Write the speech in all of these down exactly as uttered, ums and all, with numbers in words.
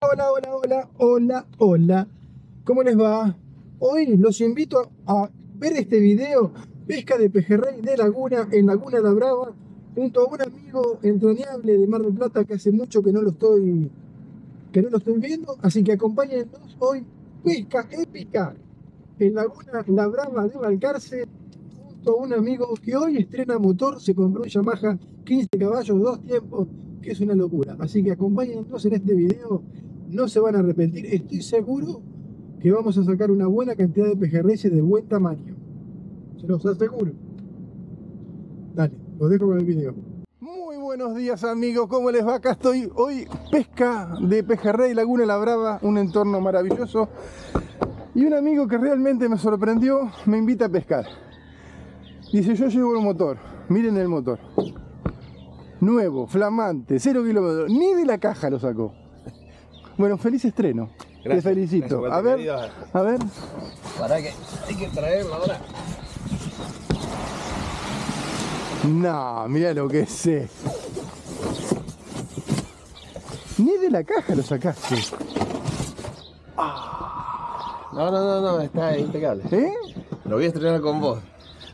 Hola, hola, hola, hola, hola. ¿Cómo les va? Hoy los invito a ver este video, pesca de pejerrey de Laguna en Laguna La Brava, junto a un amigo entrañable de Mar del Plata que hace mucho que no lo estoy, que no lo estoy viendo, así que acompáñennos hoy, pesca épica en Laguna La Brava de Balcarce, junto a un amigo que hoy estrena motor, se compró un Yamaha quince caballos, dos tiempos, que es una locura, así que acompáñennos en este video. No se van a arrepentir, estoy seguro que vamos a sacar una buena cantidad de pejerreyes de buen tamaño. Se los aseguro. Dale, los dejo con el video. Muy buenos días amigos, ¿cómo les va? Acá estoy hoy, pesca de pejerrey, Laguna La Brava, un entorno maravilloso. Y un amigo que realmente me sorprendió, me invita a pescar. Dice, yo llevo el motor, miren el motor. Nuevo, flamante, cero kilómetros, ni de la caja lo sacó. Bueno, feliz estreno. Gracias, te felicito. Gracias, a ver, querido. A ver. Para que hay que traerla ahora. No, mirá lo que sé. Ni de la caja lo sacaste. Ah. No, no, no, no, está impecable. ¿Eh? Lo voy a estrenar con vos.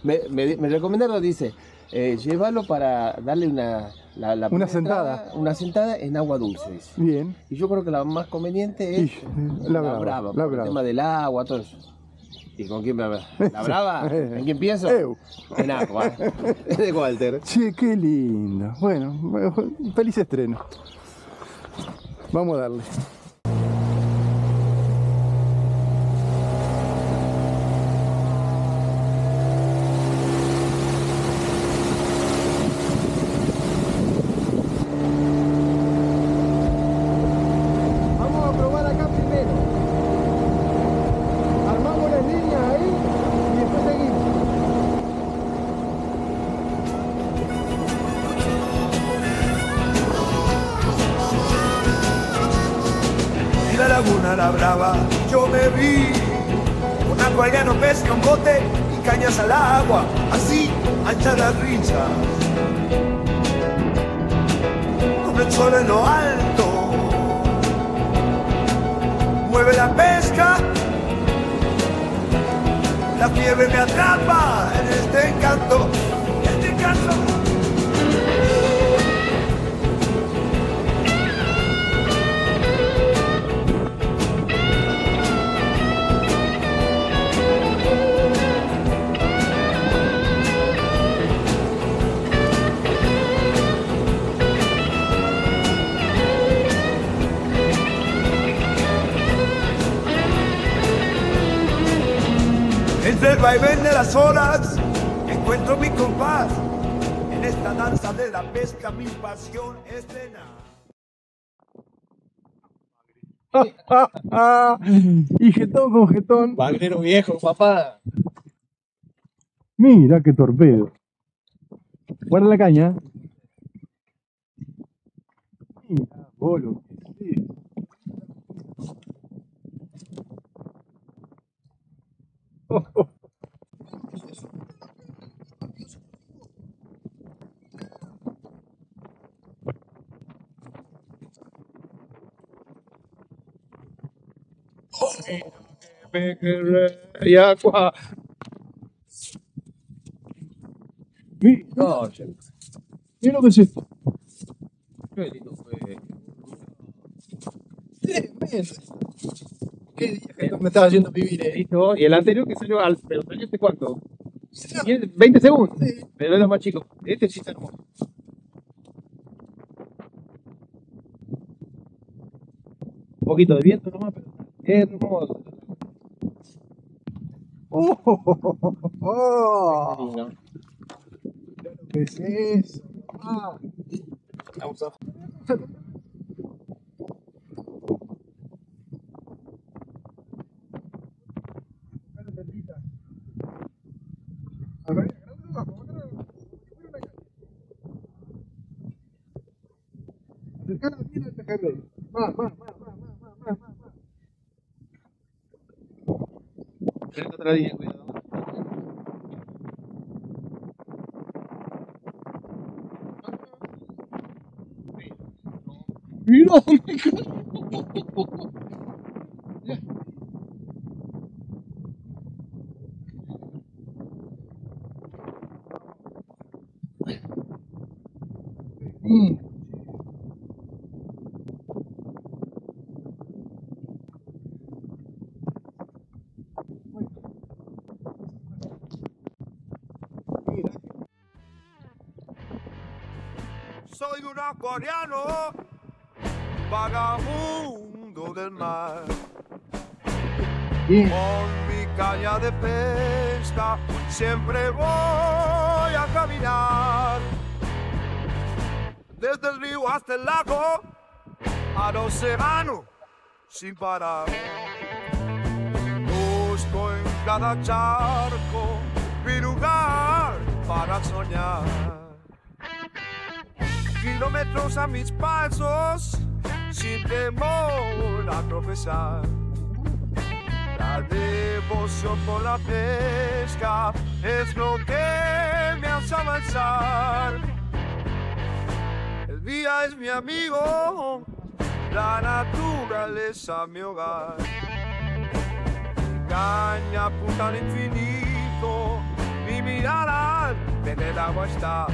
Me, me, me recomendaron, dice, eh, llévalo para darle una... La, la una sentada entrada, una sentada en agua dulce, dice. Bien. Y yo creo que la más conveniente es la, la brava, brava la por brava. El tema del agua, todo eso. ¿Y con quién? ¿La brava? ¿En quién pienso? Eu. En agua. Es de Walter. Che, qué lindo. Bueno, feliz estreno. Vamos a darle. Laguna La Brava, yo me vi. Un acuariano pesca un bote y cañas al agua, así ancha las risas. Con el sol en lo alto, mueve la pesca. La fiebre me atrapa en este encanto, en este encanto. Entre el vaivén de las olas, encuentro mi compás. En esta danza de la pesca, mi pasión estrena. Y jetón con jetón. Vagrero viejo, papá. Mira qué torpedo. Guarda la caña. Mira, bolo. Sí. Pejerrey, agua. No, mira lo que es esto. Qué lindo fue. Tremendo. Qué día que me estaba yendo a vivir, eh. Y el anterior que salió al. Pero salió este cuánto. veinte segundos. Sí. Pero es lo más chico. Este sí está hermoso. Un poquito de viento nomás, pero. Hermoso. Oh, oh, oh, oh. Qué lindo. ¿Qué es eso? Ah. Vamos a... Acercala bien al pejerrey. Más, más, más, más, más, más, más, más. Tenés otra línea, cuidado. Mira, me cago. soy un acuariano, vagabundo del mar. Bien. Con mi caña de pesca siempre voy a caminar, desde el río hasta el lago, al océano, sin parar. Busco en cada charco mi lugar para soñar. Kilómetros a mis pasos, sin temor a tropezar. La devoción por la pesca es lo que me hace avanzar. El día es mi amigo, la naturaleza mi hogar. Caña apunta al infinito, mi mirada en el agua está.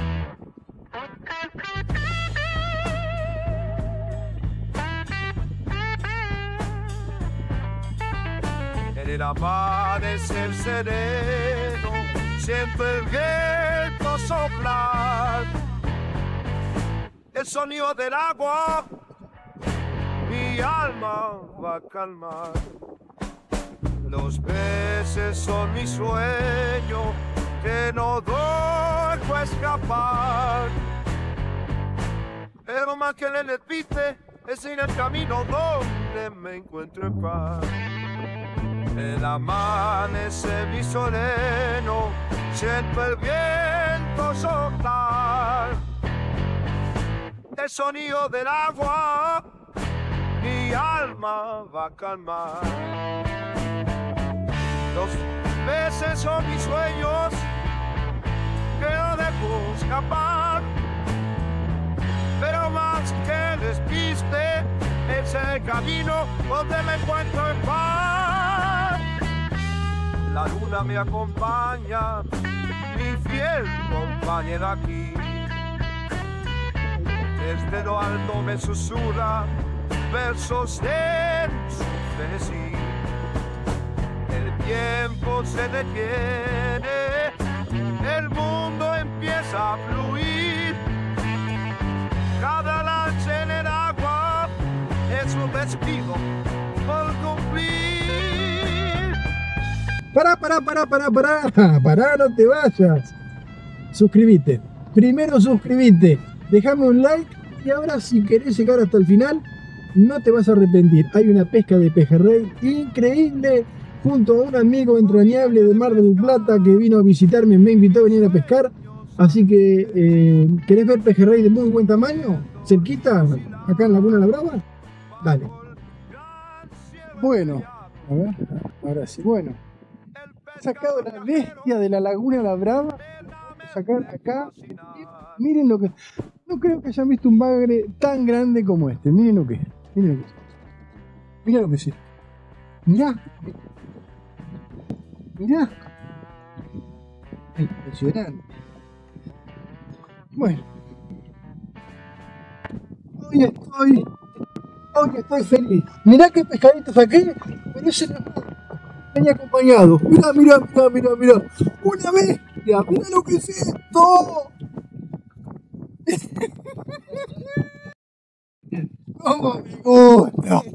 El amanecer sereno, siento el viento soplar, el sonido del agua, mi alma va a calmar. Los peces son mi sueño, que no dejo escapar. Pero más que le despiste, es en el camino donde me encuentro en paz. El amanecer mi soleno, siento el viento soplar, el sonido del agua, mi alma va a calmar. Los peces son mis sueños, que no dejo escapar, pero más que despiste, es el camino donde me encuentro en paz. La luna me acompaña, mi fiel compañera aquí. Desde lo alto me susurra versos de su frenesí. El tiempo se detiene, el mundo empieza a fluir. Cada lancha en el agua es un despido por cumplir. Pará, pará, pará, pará, pará, pará, no te vayas. Suscríbete. Primero suscríbete, dejame un like y ahora si querés llegar hasta el final, no te vas a arrepentir. Hay una pesca de pejerrey increíble junto a un amigo entrañable de Mar del Plata que vino a visitarme, me invitó a venir a pescar. Así que, eh, ¿querés ver pejerrey de muy buen tamaño? Cerquita, acá en Laguna La Brava. Dale. Bueno, a ver, ahora sí, bueno. He sacado la bestia de la Laguna La Brava, sacar acá, miren lo que, no creo que hayan visto un bagre tan grande como este, miren lo que es, miren lo que es, mirá lo que es, mirá, mirá, impresionante. Bueno, hoy estoy, hoy estoy feliz, mirá qué pescadito saqué, pero ese no es venía acompañado, mirá, mirá, mirá, mirá, mirá, una bestia, mirá lo que es esto. Cómo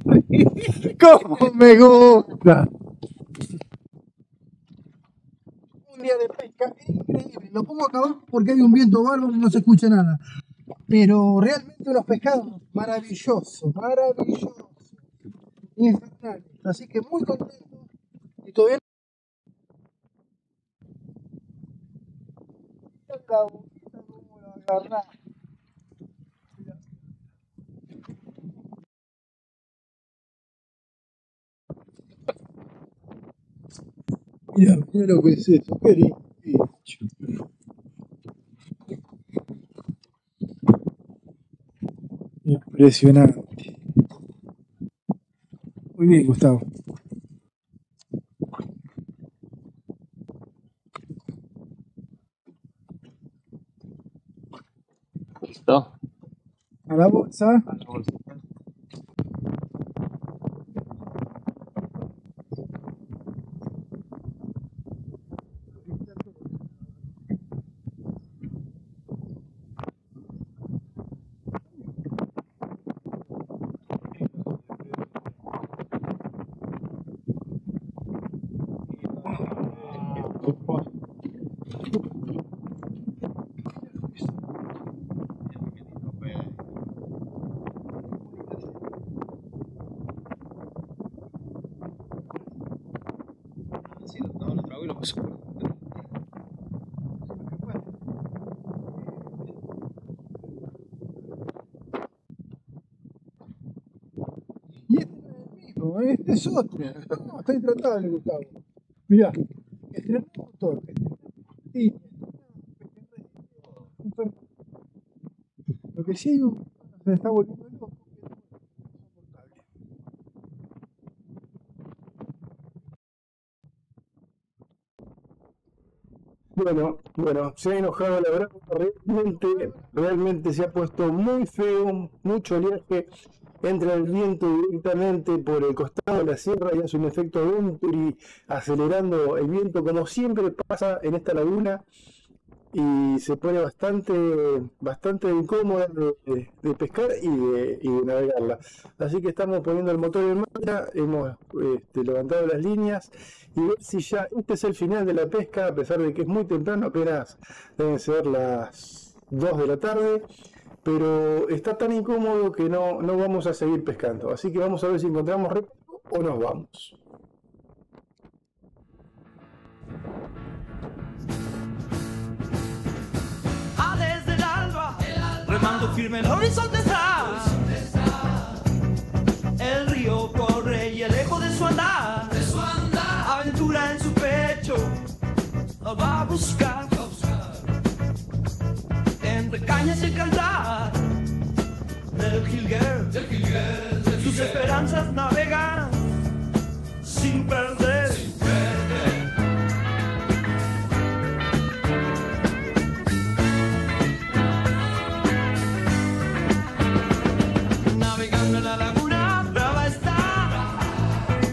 me gusta, cómo me gusta. Un día de pesca increíble, lo pongo acá abajo porque hay un viento bárbaro y no se escucha nada, pero realmente los pescados, maravilloso, maravilloso, infernal, así que muy contento. Y todavía la bolita como la agarrás. Mira, mira lo que es eso, qué lindo. Impresionante. Muy bien, Gustavo. ¿Listo? A la bolsa. A la bolsa. Y este no es el mismo, este es otro. No, está intratable, Gustavo. Mirá, estrenó un motor, estrenó un pejerrey, un pejerrey. Lo que sí hay un... se está volviendo loco. Bueno, bueno, se ha enojado la brava, realmente, realmente se ha puesto muy feo, mucho oleaje, entra el viento directamente por el costado de la sierra y hace un efecto Venturi acelerando el viento, como siempre pasa en esta laguna, y se pone bastante, bastante incómoda de, de, de pescar y de, y de navegarla. Así que estamos poniendo el motor en marcha, hemos este, levantado las líneas y ver si ya este es el final de la pesca, a pesar de que es muy temprano, apenas deben ser las dos de la tarde, pero está tan incómodo que no, no vamos a seguir pescando. Así que vamos a ver si encontramos reposo o nos vamos. Remando firme el horizonte está. El río corre y el eco de su andar, de su andar. Aventura en su pecho lo va a buscar, va a buscar. Entre cañas y cantar del jilguer, del jilguer, del sus jilguer. Esperanzas navegan sin perder, sin perder. La Laguna Brava está,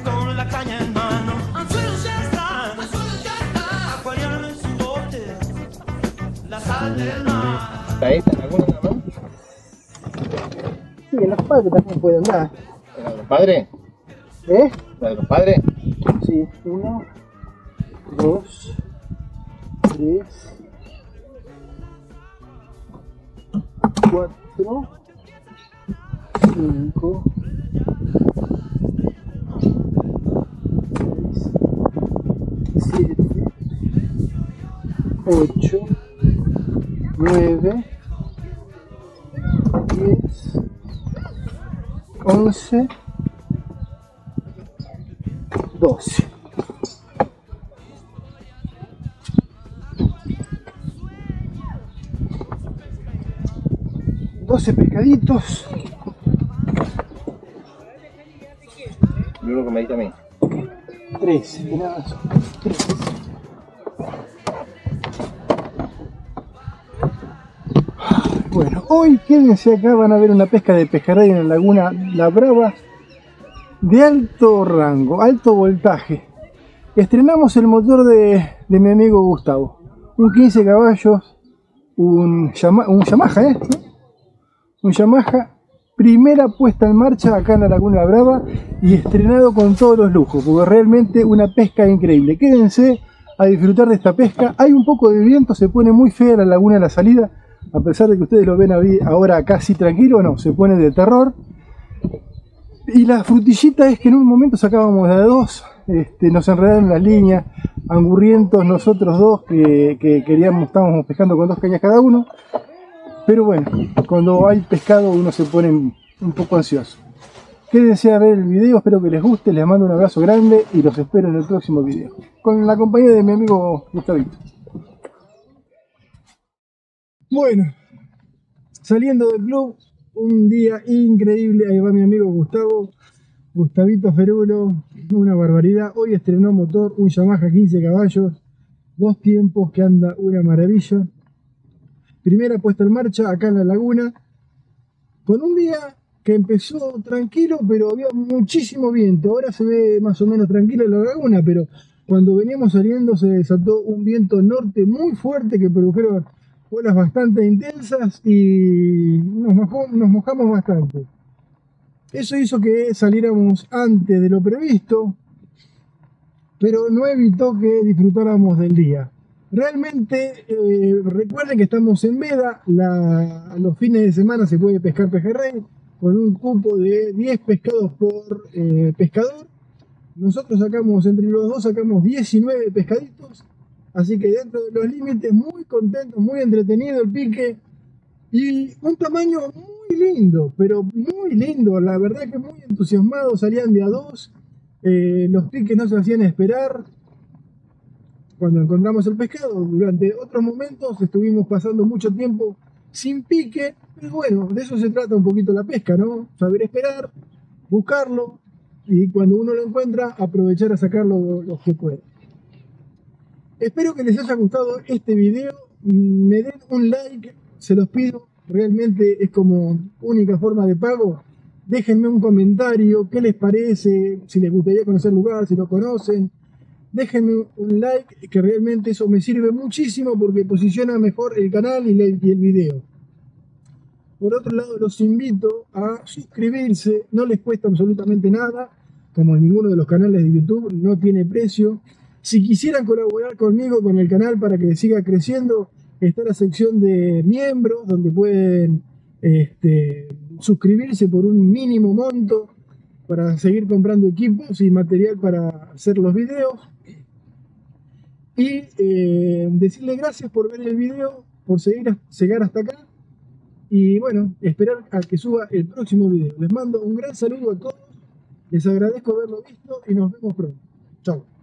con la caña en mano, anzuelos ya están, anzuelos ya están, acuariaron en su bote la sal del mar. Está ahí, está en alguna, ¿no? Sí, en los padres también pueden dar. ¿En la de los padres? ¿Eh? ¿La de los padres? Sí, uno, dos, tres, cuatro, cinco, seis, siete, ocho, nueve, diez, once, doce. Doce pescaditos. Lo que me diste a mí. Tres, gracias. Tres. Bueno, hoy quédense acá, van a ver una pesca de pejerrey en la Laguna La Brava de alto rango, alto voltaje. Estrenamos el motor de, de mi amigo Gustavo. Un quince caballos, un, Yama, un Yamaha, ¿eh? Un Yamaha. Primera puesta en marcha acá en la Laguna La Brava y estrenado con todos los lujos, porque realmente una pesca increíble. Quédense a disfrutar de esta pesca. Hay un poco de viento, se pone muy fea la laguna a la salida, a pesar de que ustedes lo ven ahora casi tranquilo, no, se pone de terror. Y la frutillita es que en un momento sacábamos de dos, este, nos enredaron las líneas, angurrientos nosotros dos que, que queríamos, estábamos pescando con dos cañas cada uno. Pero bueno, cuando hay pescado uno se pone un poco ansioso. Quédense a ver el video, espero que les guste, les mando un abrazo grande y los espero en el próximo video. Con la compañía de mi amigo Gustavito. Bueno, saliendo del club, un día increíble, ahí va mi amigo Gustavo, Gustavito Ferulo, una barbaridad. Hoy estrenó motor, un Yamaha quince caballos, dos tiempos que anda una maravilla. Primera puesta en marcha acá en la laguna, con un día que empezó tranquilo, pero había muchísimo viento. Ahora se ve más o menos tranquila la laguna, pero cuando veníamos saliendo se desató un viento norte muy fuerte que produjeron olas bastante intensas y nos, mojó, nos mojamos bastante. Eso hizo que saliéramos antes de lo previsto. pero no evitó que disfrutáramos del día. Realmente, eh, recuerden que estamos en veda, la, a los fines de semana se puede pescar pejerrey, con un cupo de diez pescados por eh, pescador. Nosotros sacamos, entre los dos, sacamos diecinueve pescaditos, así que dentro de los límites, muy contentos, muy entretenido el pique, y un tamaño muy lindo, pero muy lindo, la verdad que muy entusiasmados, salían de a dos, eh, los piques no se hacían esperar. Cuando encontramos el pescado, durante otros momentos estuvimos pasando mucho tiempo sin pique, pero bueno, de eso se trata un poquito la pesca, ¿no? Saber esperar, buscarlo, y cuando uno lo encuentra, aprovechar a sacarlo lo que pueda. Espero que les haya gustado este video, me den un like, se los pido, realmente es como única forma de pago. Déjenme un comentario, qué les parece, si les gustaría conocer el lugar, si lo conocen. Déjenme un like, que realmente eso me sirve muchísimo porque posiciona mejor el canal y el video. Por otro lado, los invito a suscribirse, no les cuesta absolutamente nada, como ninguno de los canales de YouTube, no tiene precio. Si quisieran colaborar conmigo, con el canal, para que siga creciendo, está la sección de miembros, donde pueden este, suscribirse por un mínimo monto, para seguir comprando equipos y material para hacer los videos. Y eh, decirle gracias por ver el video, por seguir a, llegar hasta acá, y bueno, esperar a que suba el próximo video. Les mando un gran saludo a todos, les agradezco haberlo visto y nos vemos pronto. Chao.